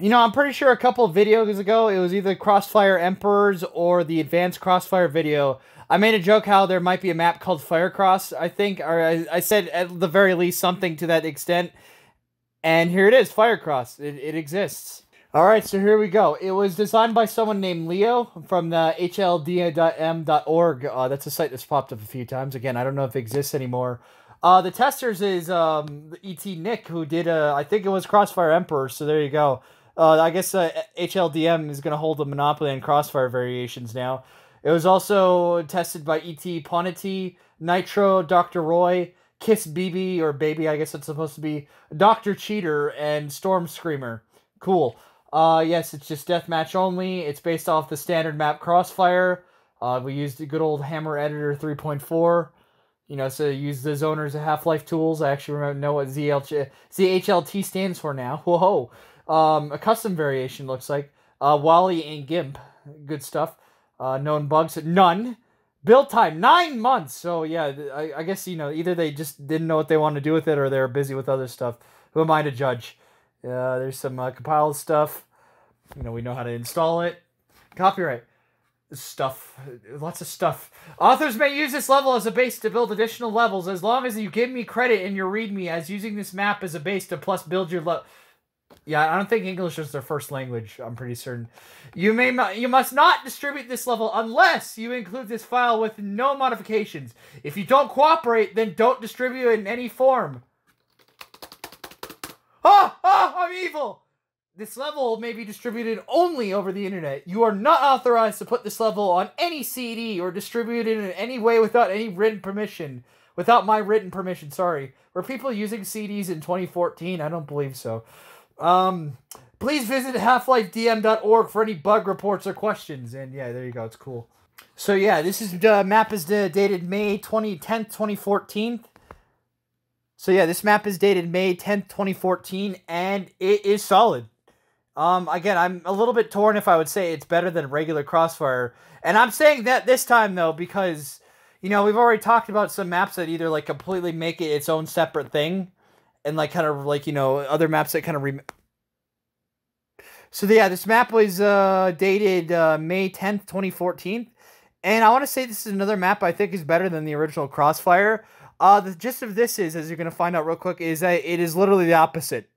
You know, I'm pretty sure a couple of videos ago, it was either Crossfire Emperors or the Advanced Crossfire video. I made a joke how there might be a map called Firecross, I think. Or I said at the very least something to that extent. And here it is, Firecross. It exists. Alright, so here we go. It was designed by someone named Leo from the HLDM.org. That's a site that's popped up a few times. Again, I don't know if it exists anymore. The testers is E.T. Nick, who did, I think it was Crossfire Emperor, so there you go. I guess HLDM is going to hold the monopoly on Crossfire variations now. It was also tested by E.T. Ponity, Nitro, Dr. Roy, Kiss BB, or Baby, I guess it's supposed to be, Dr. Cheater, and Storm Screamer. Cool. Yes, it's just deathmatch only. It's based off the standard map Crossfire. We used the good old Hammer Editor 3.4. You know, so use the Zoners of Half-Life tools. I actually know what ZHLT stands for now. Whoa. A custom variation looks like. WALL-E and GIMP. Good stuff. Known bugs. None. Build time, 9 months. So, yeah, I guess, you know, either they just didn't know what they wanted to do with it or they were busy with other stuff. Who am I to judge? There's some compiled stuff. You know, we know how to install it. Copyright. Stuff. Lots of stuff. Authors may use this level as a base to build additional levels as long as you give me credit in your readme as using this map as a base to plus build your level. Yeah, I don't think English is their first language, I'm pretty certain. You must not distribute this level unless you include this file with no modifications. If you don't cooperate, then don't distribute it in any form. Oh, I'm evil! This level may be distributed only over the internet. You are not authorized to put this level on any CD or distribute it in any way without any written permission. Without my written permission, sorry. Were people using CDs in 2014? I don't believe so. Please visit halflifedm.org for any bug reports or questions. And yeah, there you go. It's cool. So yeah, this is the map is dated May 10th, 2014. So yeah, this map is dated May 10th, 2014, and it is solid. Again, I'm a little bit torn if I would say it's better than regular Crossfire. And I'm saying that this time, though, because, you know, we've already talked about some maps that either, like, completely make it its own separate thing. And, like, kind of, like, you know, other maps that kind of... So, yeah, this map was dated May 10th, 2014. And I want to say this is another map I think is better than the original Crossfire. The gist of this is, as you're going to find out real quick, is that it is literally the opposite.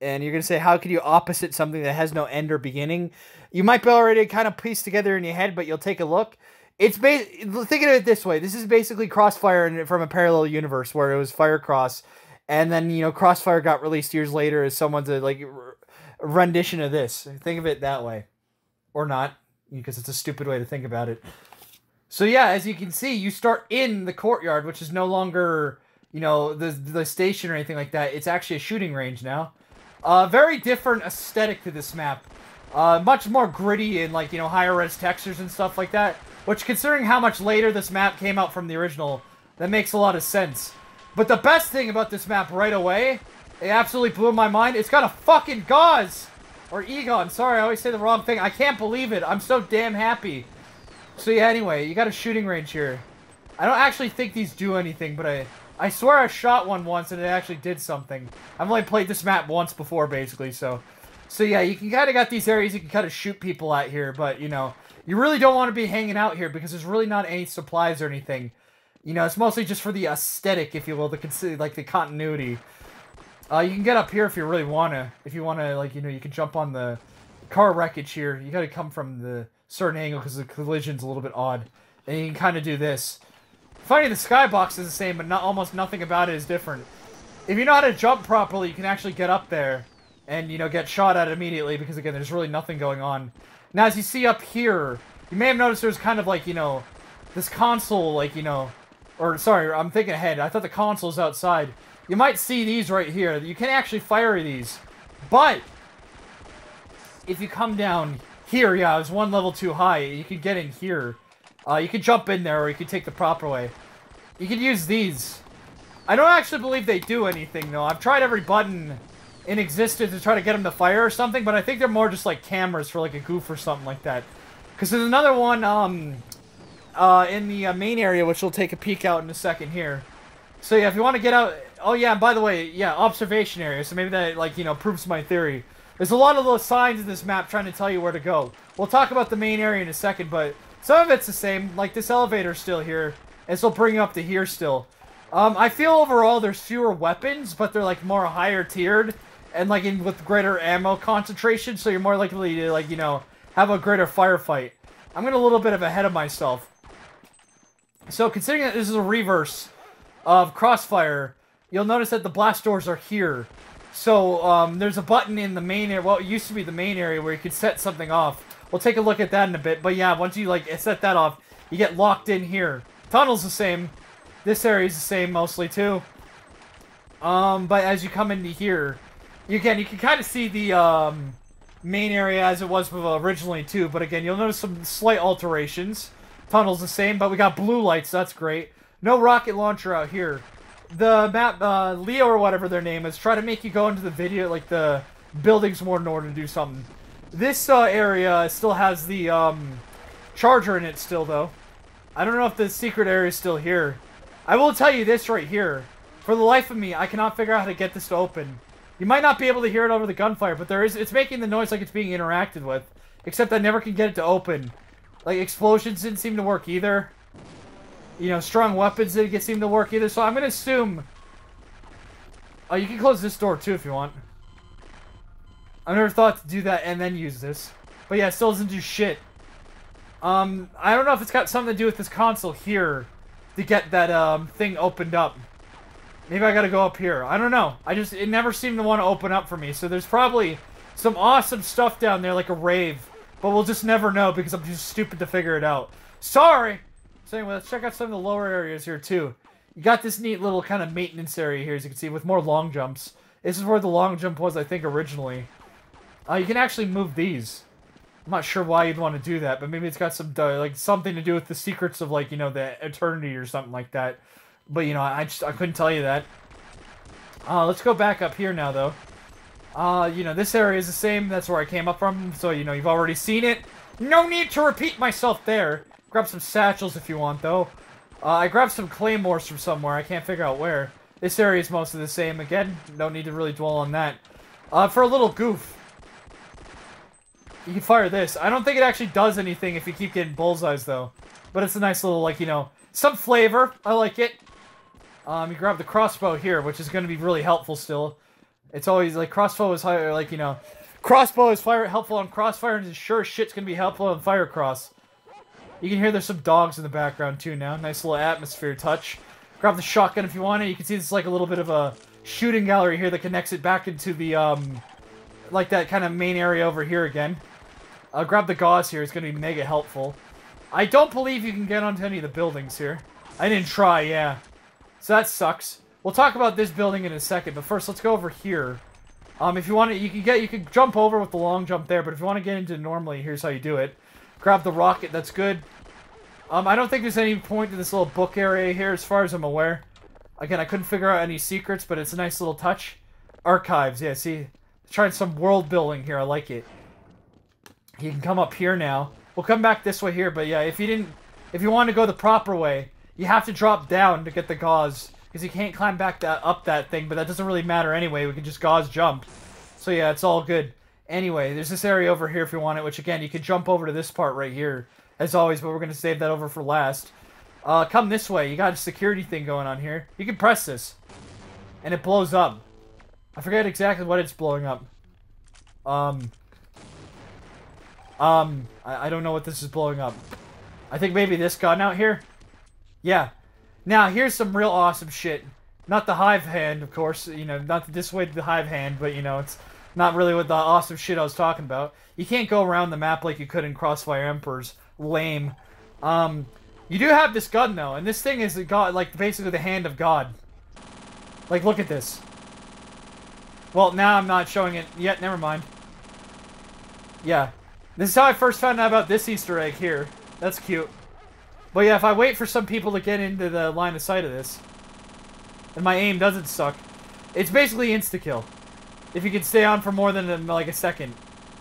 And you're going to say, how could you opposite something that has no end or beginning? You might be already kind of pieced together in your head, but you'll take a look. It's think of it this way. This is basically Crossfire from a parallel universe where it was Firecross. And then, you know, Crossfire got released years later as someone's, like, rendition of this. Think of it that way. Or not, because it's a stupid way to think about it. So, yeah, as you can see, you start in the courtyard, which is no longer, you know, the station or anything like that. It's actually a shooting range now. Very different aesthetic to this map. Much more gritty and, like, you know, higher-res textures and stuff like that. Which, considering how much later this map came out from the original, that makes a lot of sense. But the best thing about this map right away, it absolutely blew my mind. It's got a fucking Gauze! Or Egon, sorry, I always say the wrong thing. I can't believe it. I'm so damn happy. So, yeah, anyway, you got a shooting range here. I don't actually think these do anything, but I swear I shot one once and it actually did something. I've only played this map once before, basically, so... So, yeah, you can kind of got these areas you can kind of shoot people at here, but, you know... You really don't want to be hanging out here because there's really not any supplies or anything. You know, it's mostly just for the aesthetic, if you will, the continuity. You can get up here if you really want to. If you want to, like, you know, you can jump on the car wreckage here. You got to come from the certain angle because the collision's a little bit odd. And you can kind of do this. Funny, the skybox is the same, but almost nothing about it is different. If you know how to jump properly, you can actually get up there and, you know, get shot at immediately because, again, there's really nothing going on. Now, as you see up here, you may have noticed there's kind of, like, you know, this console, like, you know... Or, sorry, I'm thinking ahead. I thought the console's outside. You might see these right here. You can actually fire these. But, if you come down here, yeah, it's one level too high. You can get in here. You can jump in there, or you can take the proper way. You can use these. I don't actually believe they do anything, though. I've tried every button in existence to try to get them to fire or something, but I think they're more just, like, cameras for, like, a goof or something like that. Because there's another one, in the main area, which we'll take a peek out in a second here. So, yeah, if you want to get out... Oh, yeah, by the way, yeah, observation area. So maybe that, like, you know, proves my theory. There's a lot of little signs in this map trying to tell you where to go. We'll talk about the main area in a second, but some of it's the same. Like, this elevator's still here. This will bring you up to here still. I feel overall there's fewer weapons, but they're, like, more higher tiered. And, like, with greater ammo concentration, so you're more likely to, like, you know, have a greater firefight. I'm getting a little bit ahead of myself. So, considering that this is a reverse of Crossfire, you'll notice that the blast doors are here. So, there's a button in the main area, well, it used to be the main area, where you could set something off. We'll take a look at that in a bit, but yeah, once you, like, set that off, you get locked in here. Tunnel's the same. This area's the same, mostly, too. But as you come into here, you can kind of see the, main area as it was originally, too. But again, you'll notice some slight alterations. Tunnel's the same, but we got blue lights, so that's great. No rocket launcher out here. The map, Leo or whatever their name is, try to make you go into the video, like, the buildings more in order to do something. This, area still has the, charger in it still, though. I don't know if the secret area is still here. I will tell you this right here. For the life of me, I cannot figure out how to get this to open. You might not be able to hear it over the gunfire, but there is, it's making the noise like it's being interacted with. Except I never can get it to open. Like, explosions didn't seem to work either. You know, strong weapons didn't seem to work either, so I'm gonna assume... Oh, you can close this door too if you want. I never thought to do that and then use this. But yeah, it still doesn't do shit. I don't know if it's got something to do with this console here to get that, thing opened up. Maybe I gotta go up here. I don't know. I just, it never seemed to want to open up for me. So there's probably some awesome stuff down there, like a rave. But we'll just never know because I'm too stupid to figure it out. Sorry! So anyway, let's check out some of the lower areas here too. You got this neat little kind of maintenance area here, as you can see, with more long jumps. This is where the long jump was, I think, originally. You can actually move these. I'm not sure why you'd want to do that, but maybe it's got some, like, something to do with the secrets of, like, you know, the Eternity or something like that. But, you know, I couldn't tell you that. Let's go back up here now, though. You know, this area is the same. That's where I came up from, so, you know, you've already seen it. No need to repeat myself there. Grab some satchels if you want, though. I grabbed some claymores from somewhere. I can't figure out where. This area is mostly the same. Again, no need to really dwell on that. For a little goof. You can fire this. I don't think it actually does anything if you keep getting bullseyes, though. But it's a nice little, like, you know, some flavor. I like it. You grab the crossbow here, which is going to be really helpful still. It's always, like, crossbow is higher, like, you know... Crossbow is helpful on Crossfire, and sure as shit's going to be helpful on Firecross. You can hear there's some dogs in the background, too, now. Nice little atmosphere touch. Grab the shotgun if you want it. You can see there's, like, a little bit of a shooting gallery here that connects it back into the, like, that kind of main area over here again. Grab the gauze here. It's going to be mega helpful. I don't believe you can get onto any of the buildings here. I didn't try, yeah. So that sucks. We'll talk about this building in a second, but first let's go over here. If you want to, you can jump over with the long jump there, but if you want to get into it normally, here's how you do it. Grab the rocket, that's good. I don't think there's any point to this little book area here, as far as I'm aware. Again, I couldn't figure out any secrets, but it's a nice little touch. Archives, yeah, see? Trying some world building here, I like it. You can come up here now. We'll come back this way here, but yeah, if you want to go the proper way, you have to drop down to get the gauze, because you can't climb back up that thing, but that doesn't really matter anyway, we can just gauze jump. So yeah, it's all good. Anyway, there's this area over here if you want it, which again, you can jump over to this part right here, as always, but we're going to save that over for last. Come this way, you got a security thing going on here. You can press this, and it blows up. I forget exactly what it's blowing up. I don't know what this is blowing up. I think maybe this gun out here? Yeah. Now, here's some real awesome shit. Not the hive hand, of course. You know, not to dissuade the hive hand, but, you know, it's not really what the awesome shit I was talking about. You can't go around the map like you could in Crossfire Emperors. Lame. You do have this gun, though, and this thing is God, like, basically the hand of God. Like, look at this. Well, now I'm not showing it yet. Never mind. Yeah. This is how I first found out about this Easter egg here. That's cute. But yeah, if I wait for some people to get into the line of sight of this, and my aim doesn't suck, it's basically insta-kill. If you can stay on for more than, like, a second.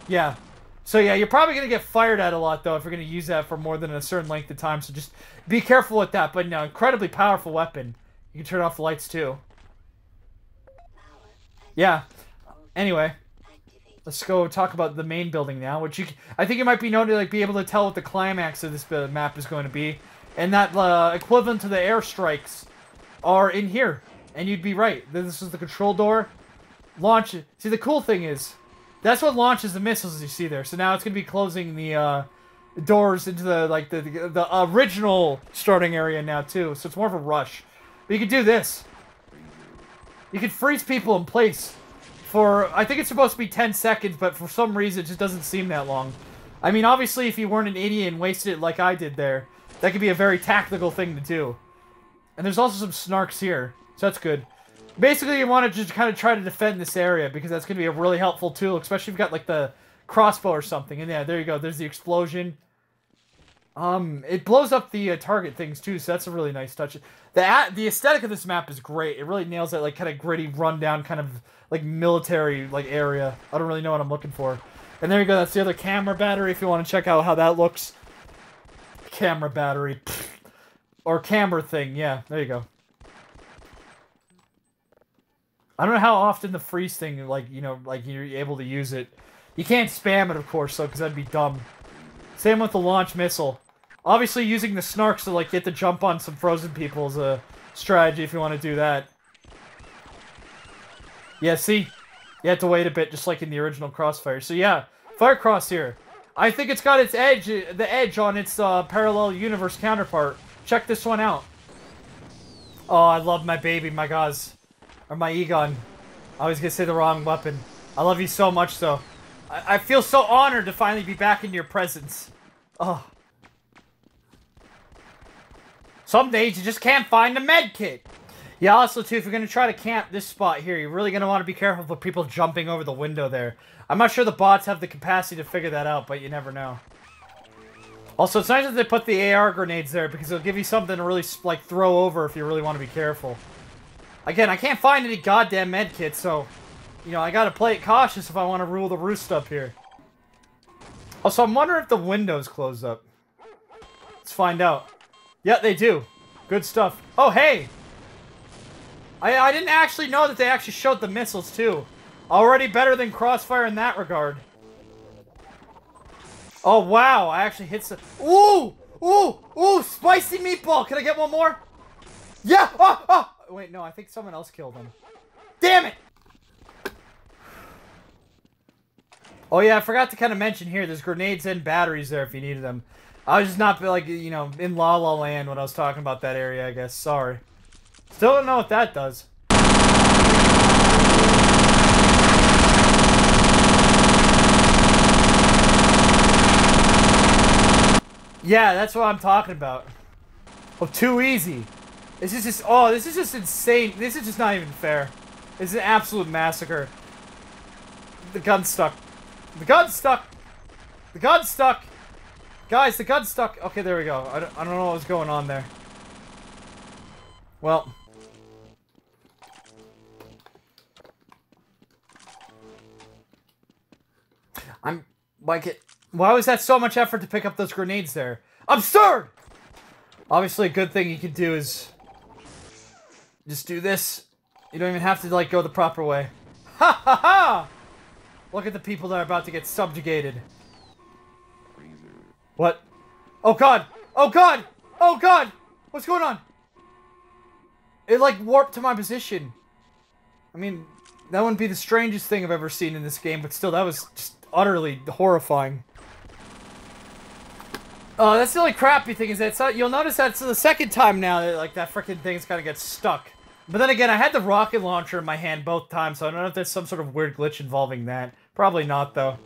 Yeah. So yeah, you're probably going to get fired at a lot, though, if you're going to use that for more than a certain length of time. So just be careful with that. But no, incredibly powerful weapon. You can turn off the lights, too. Yeah. Anyway. Let's go talk about the main building now, which you, I think it might be known to like be able to tell what the climax of this map is going to be, and that equivalent to the airstrikes are in here. And you'd be right. This is the control door. Launch. See, the cool thing is, that's what launches the missiles you see there. So now it's gonna be closing the doors into the like the original starting area now too. So it's more of a rush. But you could do this. You could freeze people in place. For, I think it's supposed to be 10 seconds, but for some reason it just doesn't seem that long. I mean, obviously, if you weren't an idiot and wasted it like I did there, that could be a very tactical thing to do. And there's also some snarks here, so that's good. Basically, you want to just kind of try to defend this area, because that's going to be a really helpful tool, especially if you've got, like, the crossbow or something. And yeah, there you go, there's the explosion. It blows up the target things, too, so that's a really nice touch. The aesthetic of this map is great. It really nails that, like, kind of gritty, rundown kind of... like, military, like, area. I don't really know what I'm looking for. And there you go, that's the other camera battery, if you want to check out how that looks. Camera battery. Pfft. Or camera thing, yeah, there you go. I don't know how often the freeze thing, like, you know, like, you're able to use it. You can't spam it, of course, though, because that'd be dumb. Same with the launch missile. Obviously, using the snarks to, like, get the jump on some frozen people is a strategy if you want to do that. Yeah, see? You had to wait a bit, just like in the original Crossfire. So yeah, Firecross here. I think it's got its edge, the edge on its parallel universe counterpart. Check this one out. Oh, I love my baby, my Gaz. Or my Egon. I was gonna say the wrong weapon. I love you so much, though. I feel so honored to finally be back in your presence. Oh. Some days you just can't find a med kit. Yeah, also, too, if you're going to try to camp this spot here, you're really going to want to be careful for people jumping over the window there. I'm not sure the bots have the capacity to figure that out, but you never know. Also, it's nice that they put the AR grenades there, because it'll give you something to really, like, throw over if you really want to be careful. Again, I can't find any goddamn med kit, so, you know, I got to play it cautious if I want to rule the roost up here. Also, I'm wondering if the windows close up. Let's find out. Yeah, they do. Good stuff. Oh, hey! I didn't actually know that they actually showed the missiles, too. Already better than Crossfire in that regard. Oh, wow. I actually hit some... Ooh! Ooh! Ooh! Spicy meatball! Can I get one more? Yeah! Oh, oh. Wait, no. I think someone else killed him. Damn it! Oh, yeah. I forgot to kind of mention here. There's grenades and batteries there if you needed them. I was just not, like, you know, in La La Land when I was talking about that area, I guess. Sorry. Still don't know what that does. Yeah, that's what I'm talking about. Oh, too easy. This is just, oh, this is just insane. This is just not even fair. It's an absolute massacre. The gun's stuck. The gun's stuck. The gun's stuck. Guys, the gun's stuck. Okay, there we go. I don't know what was going on there. Well... I'm like it. Why was that so much effort to pick up those grenades there? Absurd! Obviously, a good thing you can do is just do this. You don't even have to like go the proper way. Ha ha ha! Look at the people that are about to get subjugated. What? Oh god! Oh god! Oh god! What's going on? It like warped to my position. I mean, that wouldn't be the strangest thing I've ever seen in this game, but still, that was just utterly horrifying. Oh, that's the only crappy thing is that you'll notice that's the second time now that like that freaking thing's kind of gets stuck. But then again, I had the rocket launcher in my hand both times, so I don't know if there's some sort of weird glitch involving that. Probably not, though.